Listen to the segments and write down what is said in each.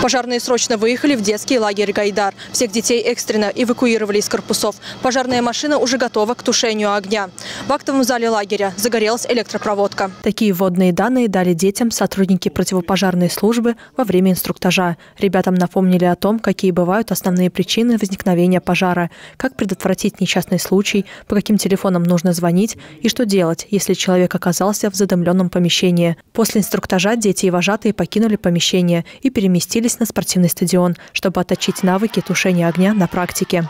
Пожарные срочно выехали в детский лагерь «Гайдар». Всех детей экстренно эвакуировали из корпусов. Пожарная машина уже готова к тушению огня. В актовом зале лагеря загорелась электропроводка. Такие вводные данные дали детям сотрудники противопожарной службы во время инструктажа. Ребятам напомнили о том, какие бывают основные причины возникновения пожара, как предотвратить несчастный случай, по каким телефонам нужно звонить и что делать, если человек оказался в задымленном помещении. После инструктажа дети и вожатые покинули помещение и переместились на спортивный стадион, чтобы отточить навыки тушения огня на практике.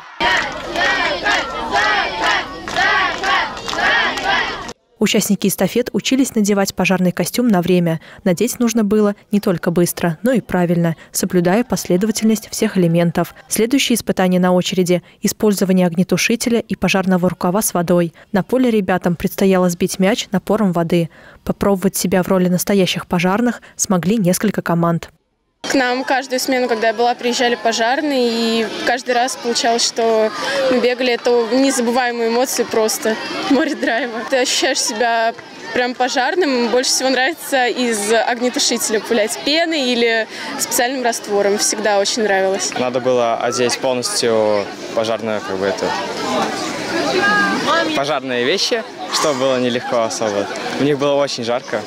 Участники эстафет учились надевать пожарный костюм на время. Надеть нужно было не только быстро, но и правильно, соблюдая последовательность всех элементов. Следующие испытания на очереди – использование огнетушителя и пожарного рукава с водой. На поле ребятам предстояло сбить мяч напором воды. Попробовать себя в роли настоящих пожарных смогли несколько команд. К нам каждую смену, когда я была, приезжали пожарные, и каждый раз получалось, что мы бегали. Это незабываемые эмоции просто, море драйва. Ты ощущаешь себя прям пожарным. Больше всего нравится из огнетушителя пулять пеной или специальным раствором. Всегда очень нравилось. Надо было одеть полностью пожарную, пожарные вещи, что было нелегко особо. У них было очень жарко.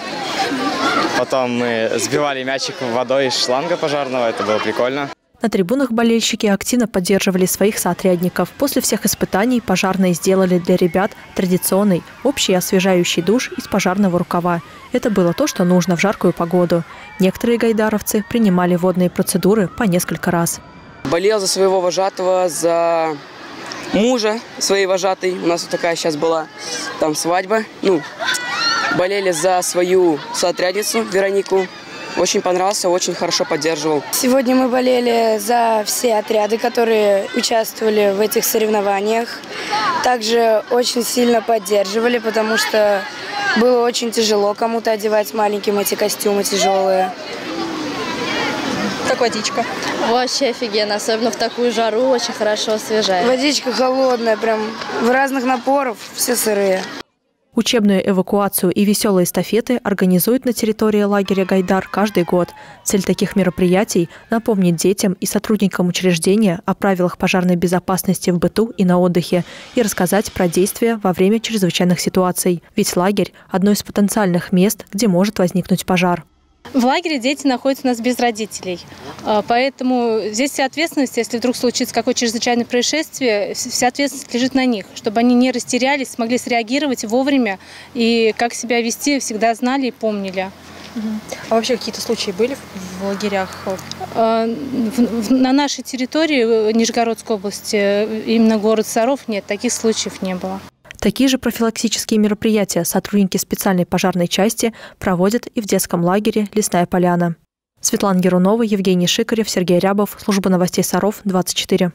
Потом мы сбивали мячик водой из шланга пожарного. Это было прикольно. На трибунах болельщики активно поддерживали своих соотрядников. После всех испытаний пожарные сделали для ребят традиционный, общий освежающий душ из пожарного рукава. Это было то, что нужно в жаркую погоду. Некоторые гайдаровцы принимали водные процедуры по несколько раз. Болел за своего вожатого, за мужа своей вожатой. У нас вот такая сейчас была там свадьба. Болели за свою соотрядницу Веронику. Очень понравился, очень хорошо поддерживал. Сегодня мы болели за все отряды, которые участвовали в этих соревнованиях. Также очень сильно поддерживали, потому что было очень тяжело кому-то одевать маленьким эти костюмы тяжелые. Как водичка? Вообще офигенно, особенно в такую жару, очень хорошо освежает. Водичка холодная, прям в разных напорах, все сырые. Учебную эвакуацию и веселые эстафеты организуют на территории лагеря «Гайдар» каждый год. Цель таких мероприятий – напомнить детям и сотрудникам учреждения о правилах пожарной безопасности в быту и на отдыхе и рассказать про действия во время чрезвычайных ситуаций. Ведь лагерь – одно из потенциальных мест, где может возникнуть пожар. В лагере дети находятся у нас без родителей, поэтому здесь вся ответственность, если вдруг случится какое-то чрезвычайное происшествие, вся ответственность лежит на них, чтобы они не растерялись, смогли среагировать вовремя и как себя вести, всегда знали и помнили. А вообще какие-то случаи были в лагерях? На нашей территории Нижегородской области, именно город Саров, нет, таких случаев не было. Такие же профилактические мероприятия сотрудники специальной пожарной части проводят и в детском лагере «Лесная Поляна». Светлана Герунова, Евгений Шикарев, Сергей Рябов. Служба новостей Саров 24.